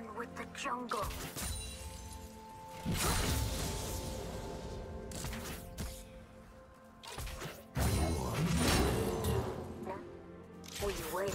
one with the jungle. We wait.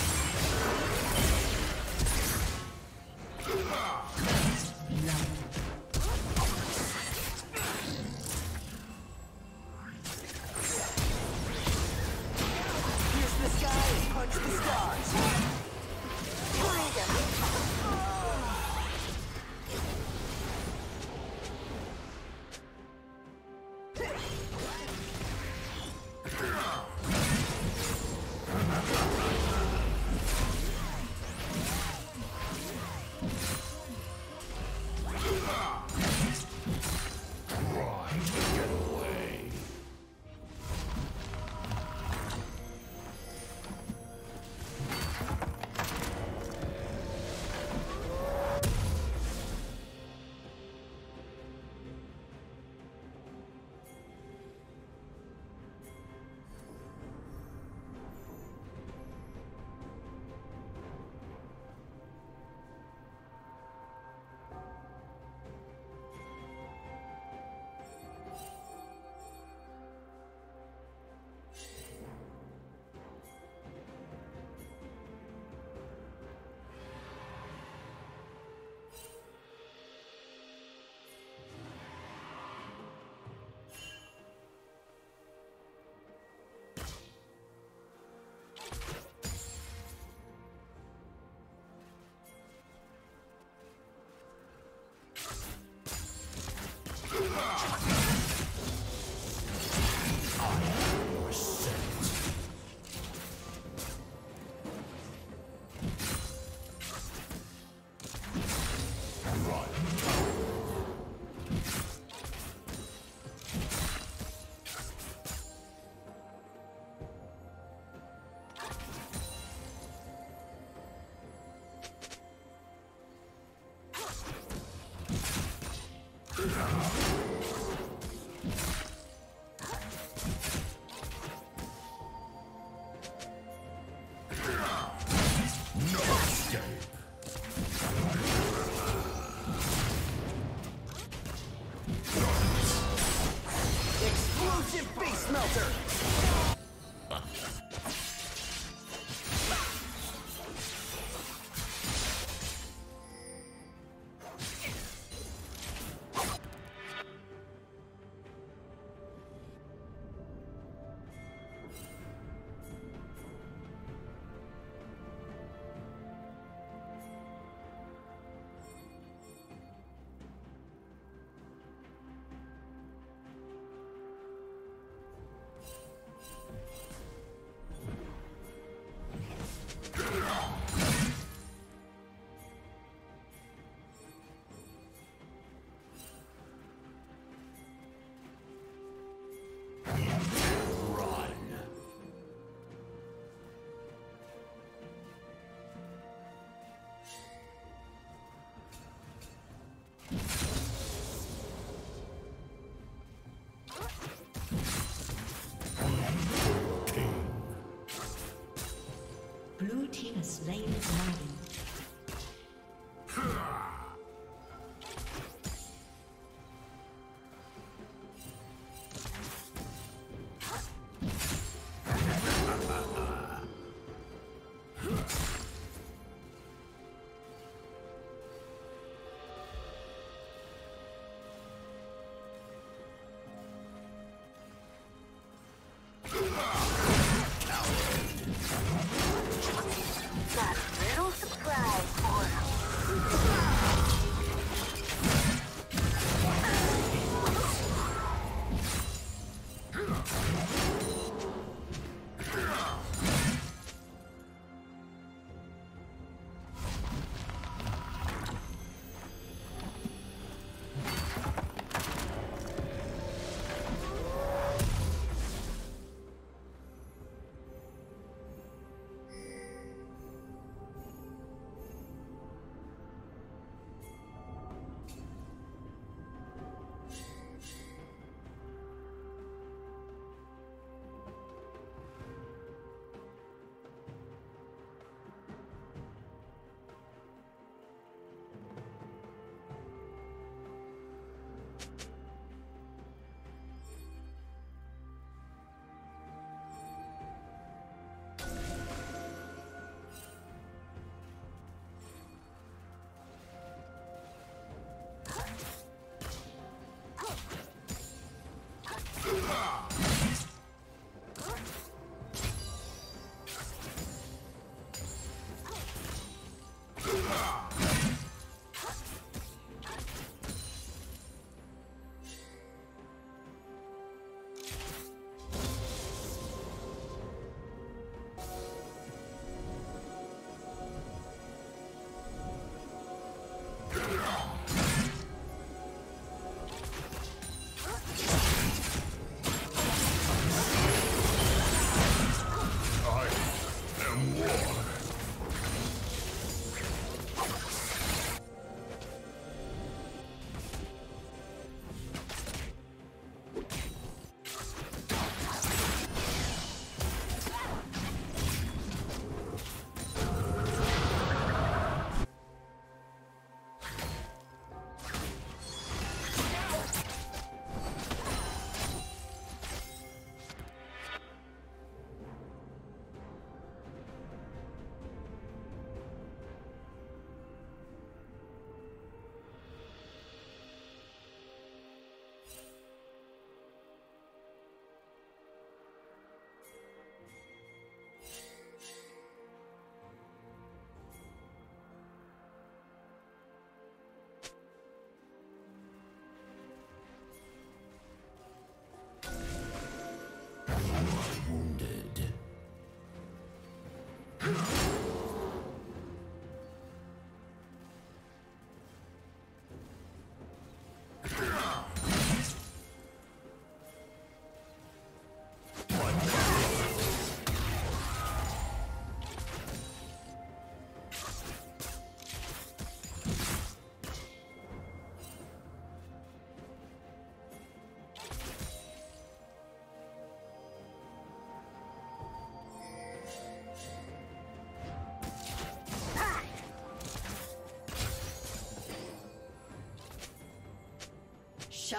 That little surprise.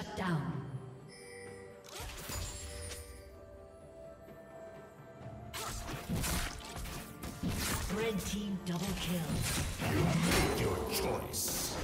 Shut down. Red team double kill. You made your choice.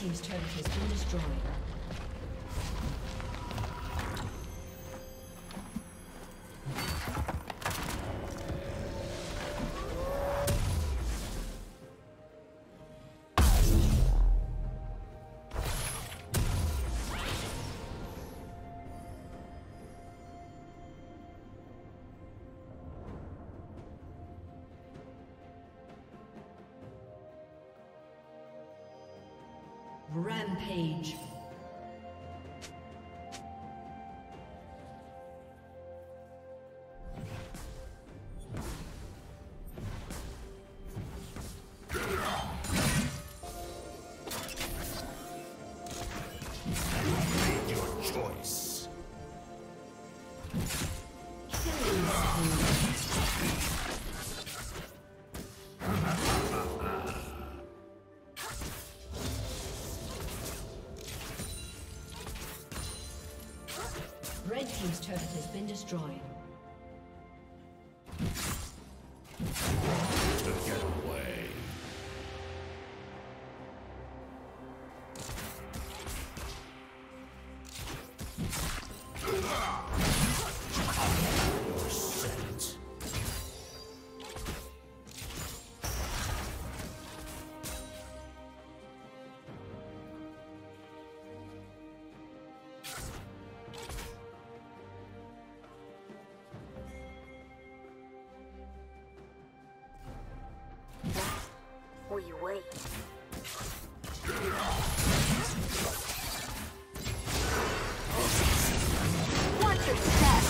Team's turret has been destroyed. Rampage. Red Team's turret has been destroyed. You wait. Watch your step.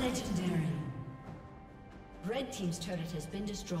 Legendary. Red Team's turret has been destroyed.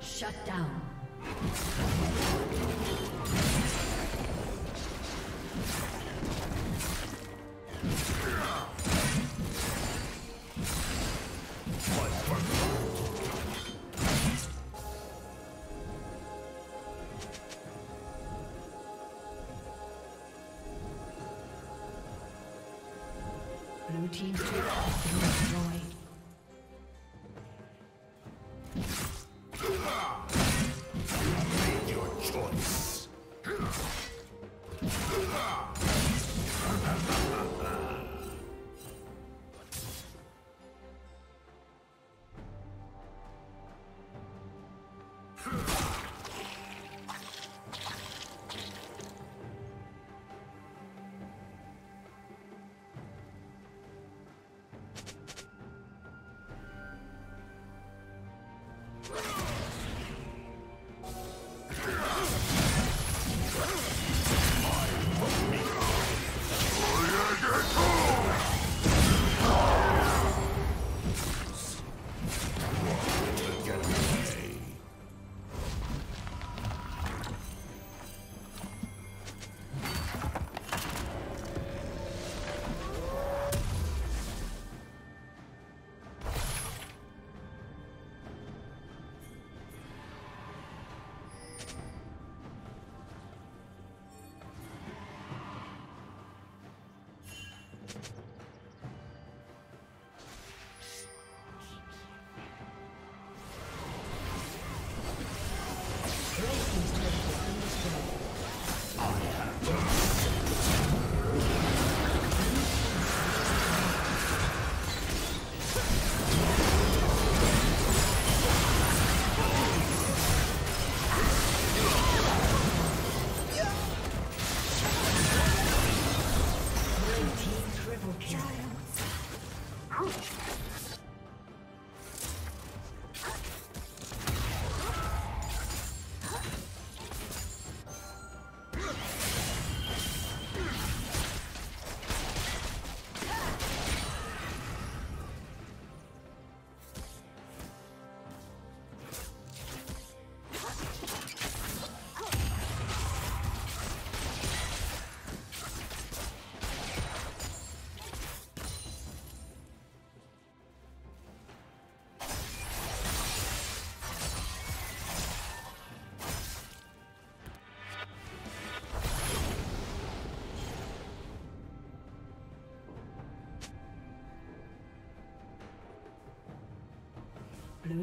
Shut down. Blue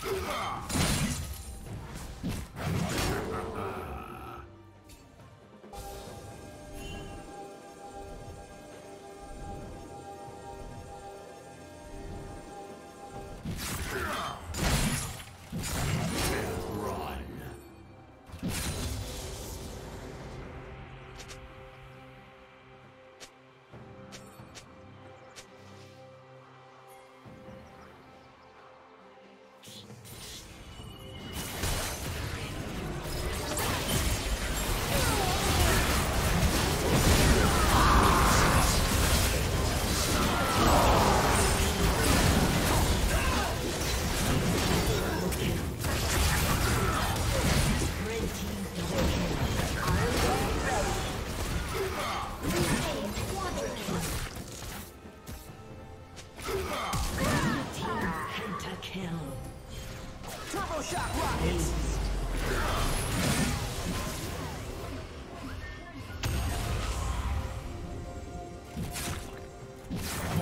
Blue team's turret has been destroyed.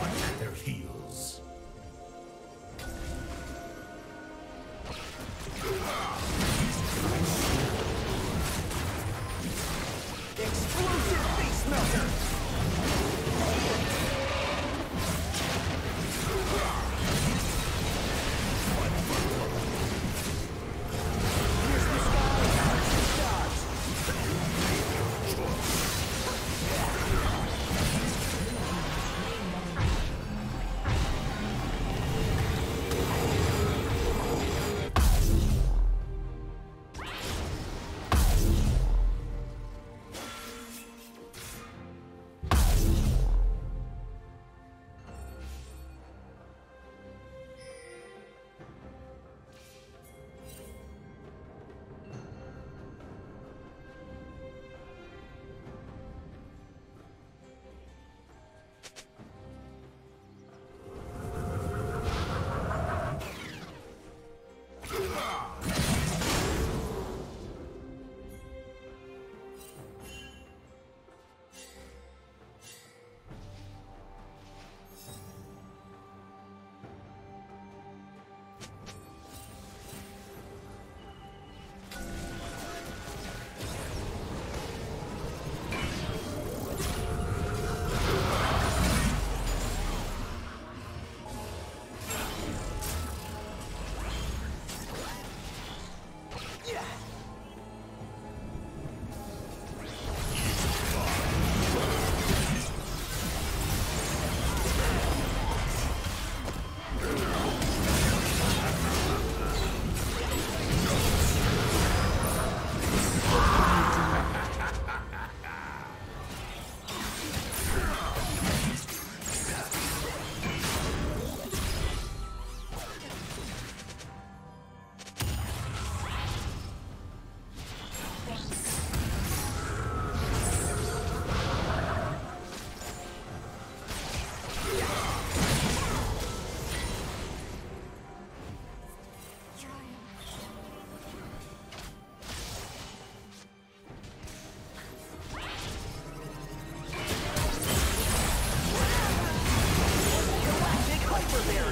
Red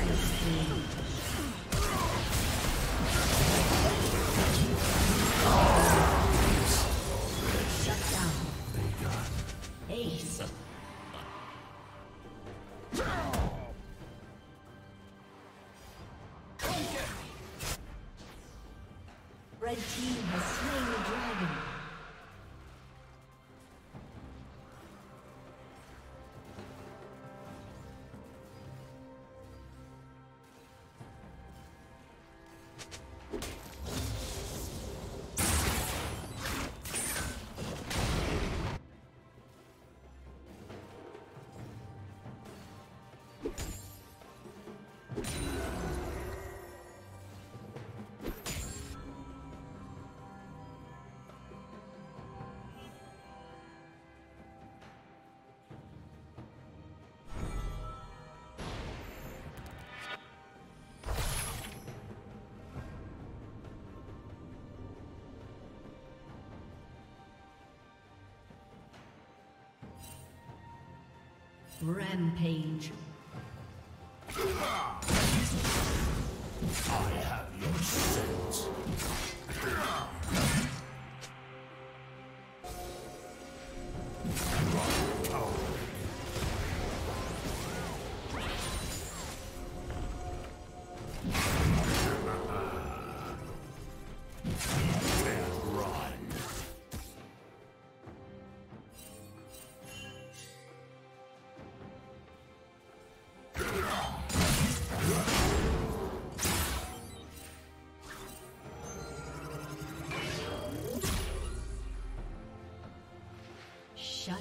team has slain the dragon. Rampage. I have your sins. Shut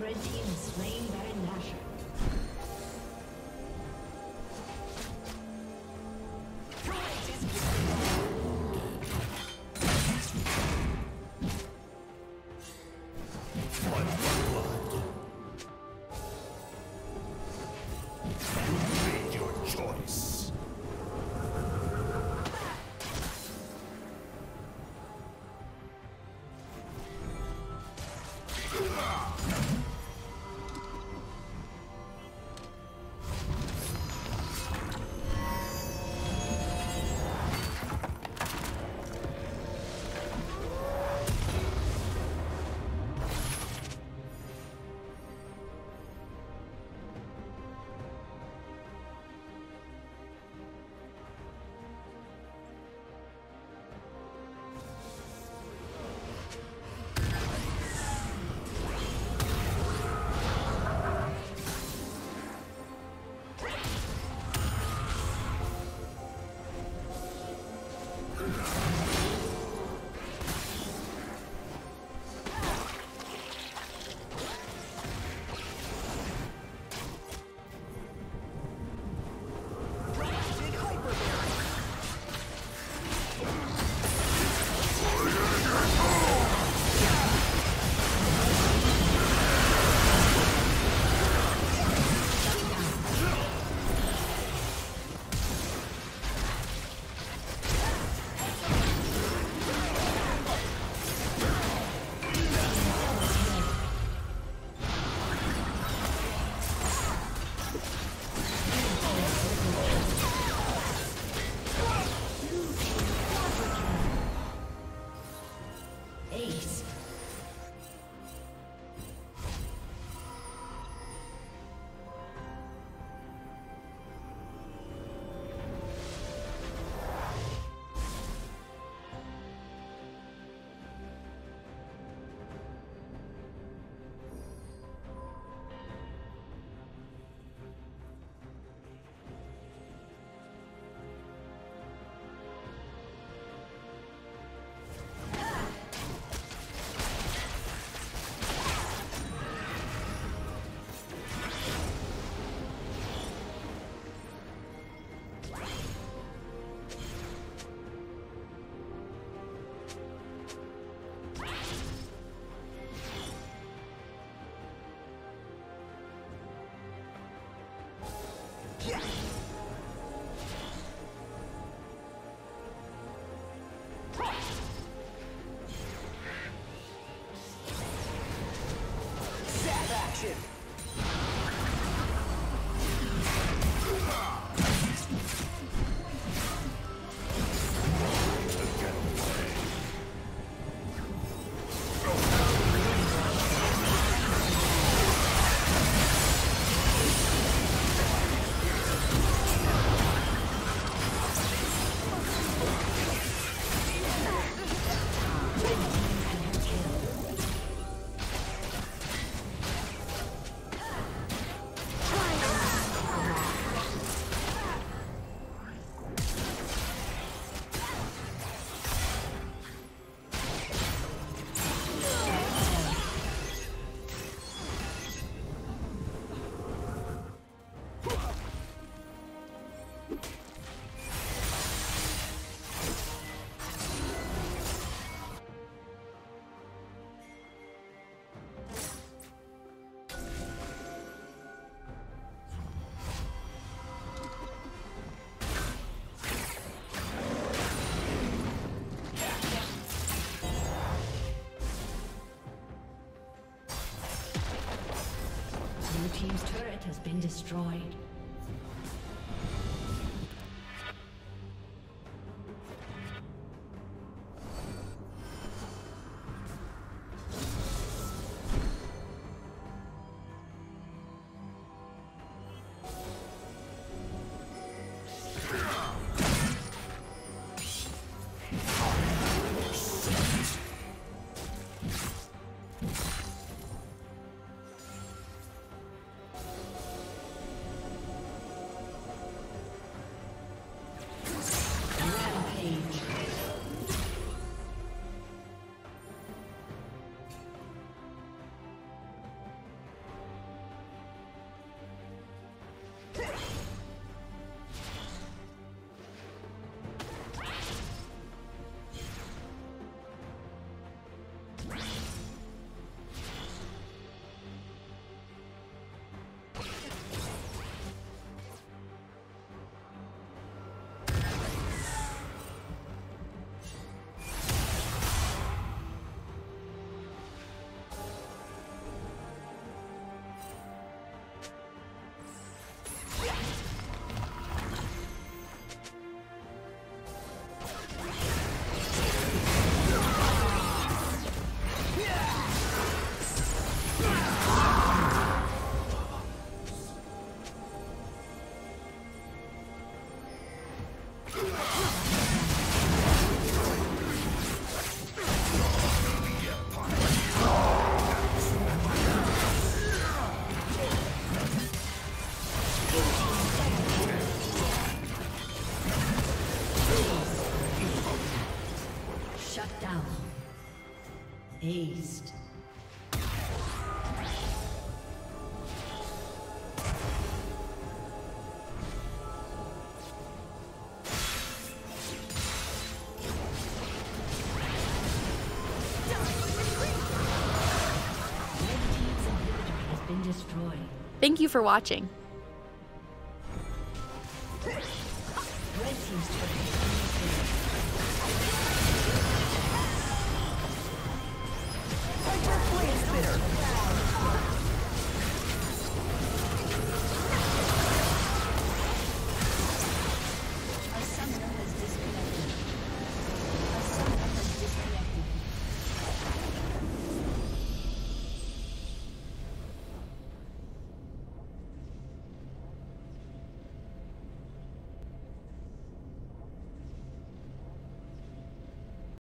Red team is slain Baron Nashor. turret has been destroyed. East. Thank you for watching. There.